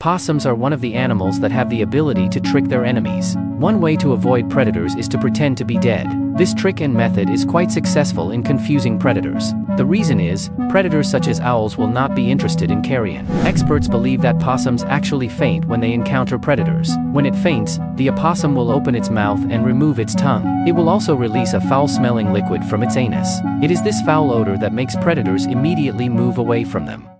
Possums are one of the animals that have the ability to trick their enemies. One way to avoid predators is to pretend to be dead. This trick and method is quite successful in confusing predators. The reason is, predators such as owls will not be interested in carrion. Experts believe that possums actually faint when they encounter predators. When it faints, the opossum will open its mouth and remove its tongue. It will also release a foul-smelling liquid from its anus. It is this foul odor that makes predators immediately move away from them.